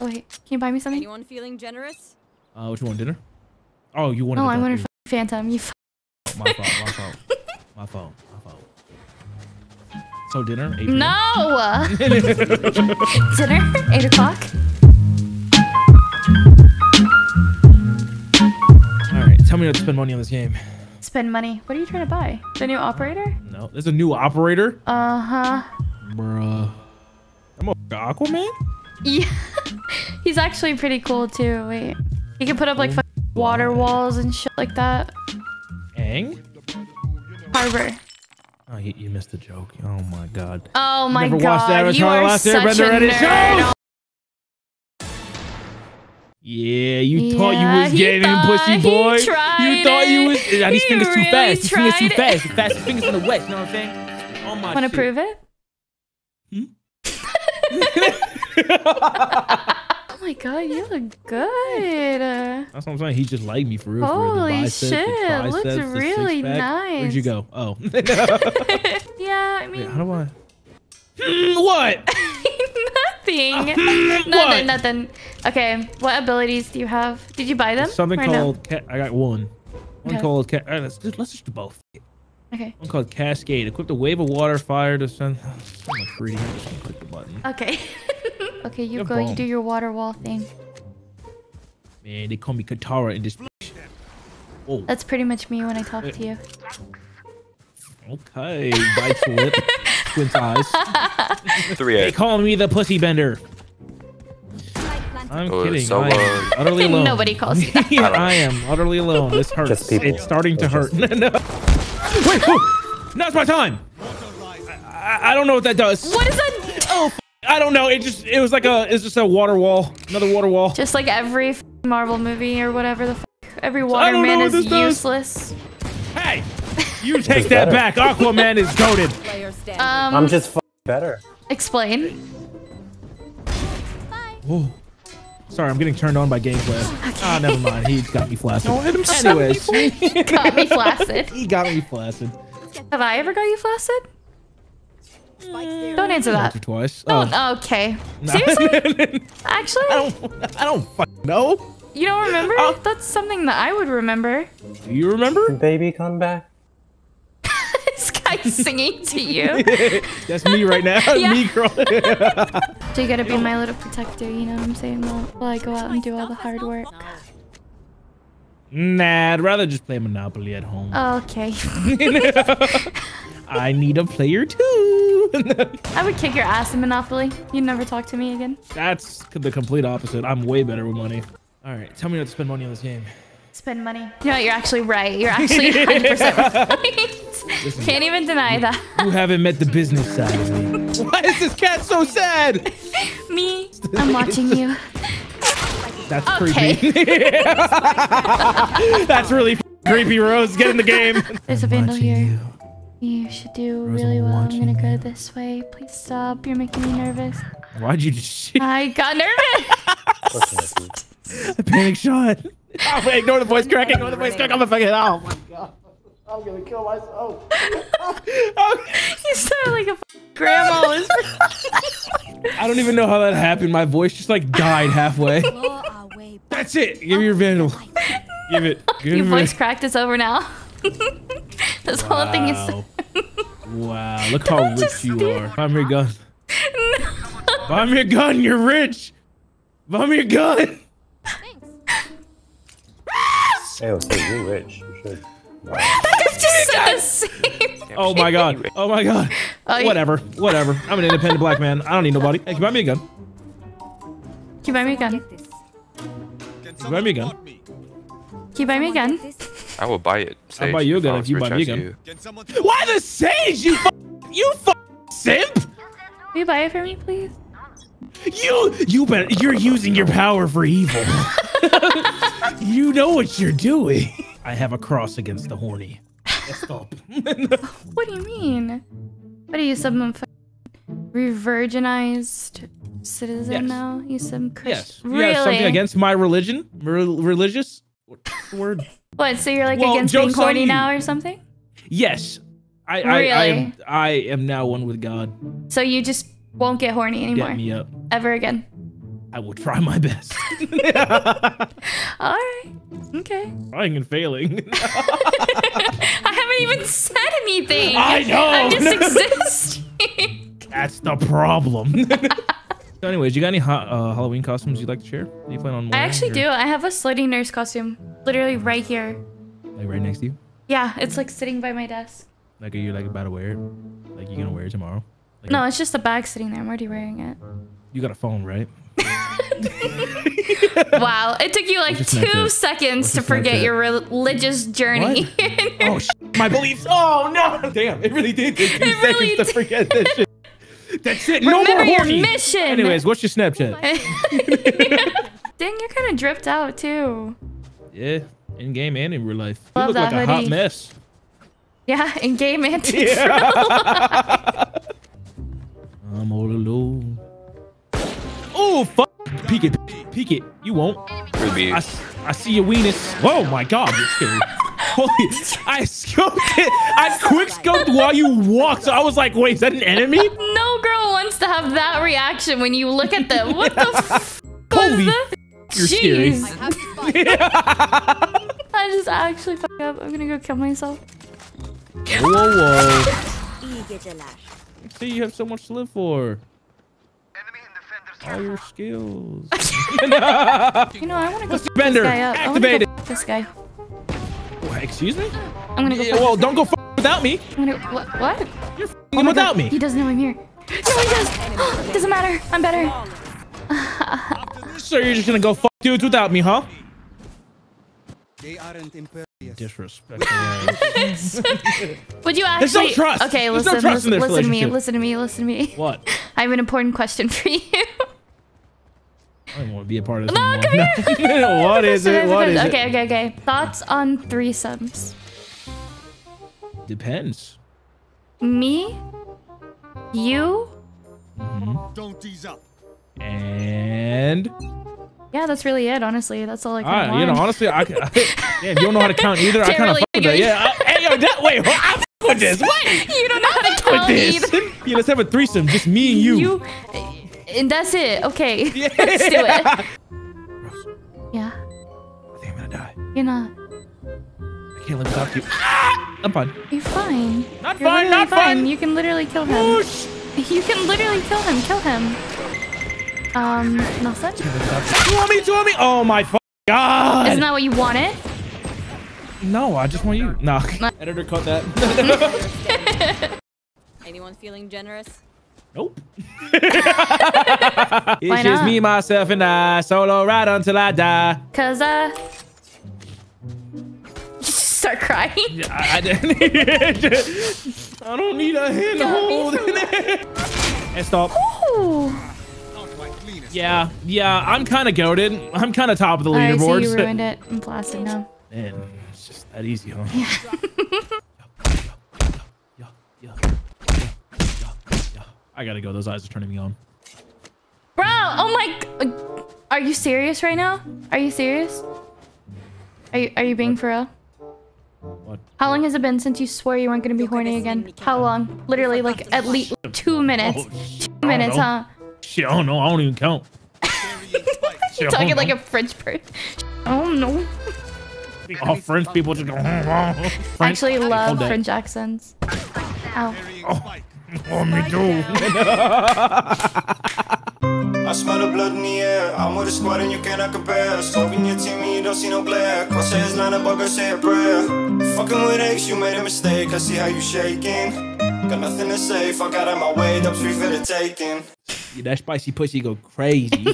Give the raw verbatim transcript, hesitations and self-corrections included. Oh, wait. Can you buy me something? Anyone feeling generous? Uh, what you want, dinner? Oh, you wanted. Oh, I wanted Phantom. You. F oh, my fault. My fault. My fault. My fault. So dinner? eight no. Dinner? Eight o'clock. All right. Tell me how to spend money on this game. Spend money. What are you trying to buy? The new operator? No, there's a new operator. Uh huh. Bruh. I'm a Aquaman. Yeah. He's actually pretty cool too. Wait. He can put up like oh, water walls and shit like that. Ang? Harbor. Oh, you, you missed the joke. Oh my god. Oh my never god. Never watched Avatar: The Last Airbender. Nerd. Yeah, you yeah, thought you was getting pussy boy. You thought it. you was. Nah, these he fingers really too fast. These fingers too fast. The fastest fingers in the West. You know what I'm saying? Oh my. Want to prove it? Hmm? Oh my god, you look good. That's what I'm saying. He just liked me for real. Holy for real. Biceps, shit, looks really nice. Where'd you go? Oh. Yeah, I mean. Wait, how do I? Mm, what? Nothing. Uh, mm, nothing. What? Nothing. Okay, what abilities do you have? Did you buy them? There's something called. No? Cat, I got one. One okay. called. Cat, all right, let's just let's just do both. Okay. One called Cascade. Equip the wave of water, fire to send. Oh, I'm free. I'm just gonna click the button. Okay. Okay, you Good go, bomb. you do your water wall thing. Man, they call me Katara in this place. Oh. That's pretty much me when I talk to you. Okay, bites your lip, squint eyes. They call me the pussy bender. I'm oh, kidding, so I am utterly alone. Nobody calls you that. I am utterly alone, this hurts. Just it's starting to hurt. No, no. Wait, oh, now's my time. I, I, I don't know what that does. What is that? Oh. I don't know. It just, it was like a, it's just a water wall. Another water wall. Just like every f Marvel movie or whatever the f every water man is useless. Does. Hey, you take that better. back. Aquaman is goated. Um, I'm just f better. Explain. Bye. Whoa. Sorry, I'm getting turned on by gameplay. Ah, okay. Oh, never mind. He got me flaccid. Anyways. He got me flaccid. He got me flaccid. Have I ever got you flaccid? Don't answer that. Or twice. Oh, oh. Okay. No. Seriously? Actually? I don't, I don't fucking know. You don't remember? I'll... That's something that I would remember. Do you remember? Baby, come back. This guy's singing to you. That's me right now. Yeah. Me crawling. So you gotta be my little protector, you know what I'm saying? While, while I go out and do all the hard work. Nah, I'd rather just play Monopoly at home. Oh, okay. I need a player too. I would kick your ass in Monopoly. You'd never talk to me again. That's the complete opposite. I'm way better with money. All right, tell me how to spend money on this game. Spend money. You know, you're actually right. You're actually one hundred percent right. Listen, can't even deny that. You haven't met the business side of me. Why is this cat so sad? Me. I'm watching you. That's okay. Creepy. That's really creepy, Rose. Get in the game. There's a vandal here. You. You should do Rose, really well. I'm gonna go this way. Please stop. You're making me nervous. Why'd you just I got nervous. A panic shot. Oh, wait, ignore the voice crack. Ignore the voice crack. I'm a fucking. Oh my god. I'm gonna kill myself. Oh. You sound like a fucking grandma. I don't even know how that happened. My voice just like died halfway. That's it. Give me your vandal. Give it. Give your voice it. cracked. It's over now. This wow. whole thing is. Wow, look how rich you do. are. Buy me a gun. No. Buy me a gun, you're rich. Buy me a gun. Thanks. Hey, so you're rich. You should. Wow. That's just the same. Oh my god. Oh my god. Oh, Whatever. Yeah. Whatever. I'm an independent black man. I don't need nobody. Hey, can you buy me a gun? Can you buy me a gun? Can you buy me a gun? Can you buy me a gun? I will buy it. Sage. I'll buy you a gun if you buy me a gun. Why the Sage? You f you f simp! Will you buy it for me, please? You you better you're using your power for evil. You know what you're doing. I have a cross against the horny. Stop. What do you mean? What are you, some re-virginized citizen yes. now? You some Christian? Yes. Really? You have something against my religion? Re religious? What's the word? What? So you're like well, against being corny now or something? Yes, I really? I, I, am, I am now one with God. So you just won't get horny anymore? Get me up. Ever again? I will try my best. All right. Okay. Trying and failing. I haven't even said anything. I know. I'm just existing. That's the problem. So anyways, you got any ha uh, Halloween costumes you'd like to share? Do you plan on? I actually or? do. I have a slutty nurse costume, literally right here. Like right next to you? Yeah, it's like sitting by my desk. Like are you like about to wear it? Like you gonna wear it tomorrow? Like, no, it's just a bag sitting there. I'm already wearing it. You got a phone, right? Wow, it took you like two seconds to forget your religious journey. Oh, sh my beliefs. Oh no! Damn, it really did take two it seconds really to forget that shit. That's it. Remember no more your horny. mission. Anyways, what's your Snapchat? Dang, you're kind of dripped out too. Yeah, in game and in real life. You look like hoodie. a hot mess. Yeah, in game and yeah. I'm all alone. Oh fuck! Peek it, peek it. You won't. Ruby. I, I see your weenus. Oh my god! You're scary. Holy! I scoped it. I quick scoped while you walked. So I was like, wait, is that an enemy? No girl wants to have that reaction when you look at them. What the? F Holy! F you're Jeez. scary. I just actually fucked up. I'm gonna go kill myself. Whoa, whoa. See, you have so much to live for. All your skills. You know, I want to go fuck this guy up. Activated. I want to go fuck this guy. What, excuse me? I'm gonna go yeah, fuck Well, don't go fuck without me. I'm gonna go, what? What? You're fucking oh him without God. me. He doesn't know I'm here. No, he does. Doesn't matter. I'm better. So you're just gonna go fuck dudes without me, huh? They aren't impervious. Disrespectful. Would you actually? There's no trust. Okay, listen. No trust listen, in this listen to me. Listen to me. Listen to me. What? I have an important question for you. I don't want to be a part of this. No, come here. What is it? What is it? Okay, okay, okay. Thoughts on threesomes? Depends. Me, you, mm-hmm. don't tease up, and yeah, that's really it. Honestly, that's all I can. All right, want. You know, honestly, I, I, I yeah, you don't know how to count either. Can't I kind of really fuck with that. Yeah. I, hey, yo, that wait, I fuck with this. Wait, you don't know how to count either. Yeah, let's have a threesome, just me and you. You and that's it. Okay, yeah. Let's do it. Yeah. I think I'm gonna die. You're not. I can't live without you. Ah! I'm fine. You're fine. Not You're fine. Not fine. fine. You can literally kill him. Whoosh. You can literally kill him. Kill him. Um, nothing. You want me? You want me? Oh my f god! Isn't that what you wanted? No, I just want you. No. no. Editor, cut that. Anyone feeling generous? Nope. It's just me, myself, and I. Solo ride until I die. Cause uh, you just start crying. Yeah, I, I didn't. I don't need a hand to hold. And stop. Ooh. Yeah, yeah, I'm kind of goated. I'm kind of top of the leaderboard. All right, so you ruined it. I'm blasted now. Man, it's just that easy, huh? Yeah. I gotta go. Those eyes are turning me on. Bro, oh my! Are you serious right now? Are you serious? Are you Are you being what? for real? What? How long has it been since you swore you weren't gonna be horny again? How long? Literally, like at least two minutes. Oh, two minutes, huh? Shit, I don't know. I don't even count. You're talking like a French person. I don't know. All French people just go. I actually love French accents. Ow. Oh, oh, me too. I smell the blood in the air. I'm with a squad and you cannot compare. Stopping your team and you don't see no glare. Crosshairs line up, but I say a prayer. Fucking with Aches, you made a mistake. I see how you shaking. Got nothing to say, fuck out of my way, don't be for the taking. Yeah, that spicy pussy go crazy.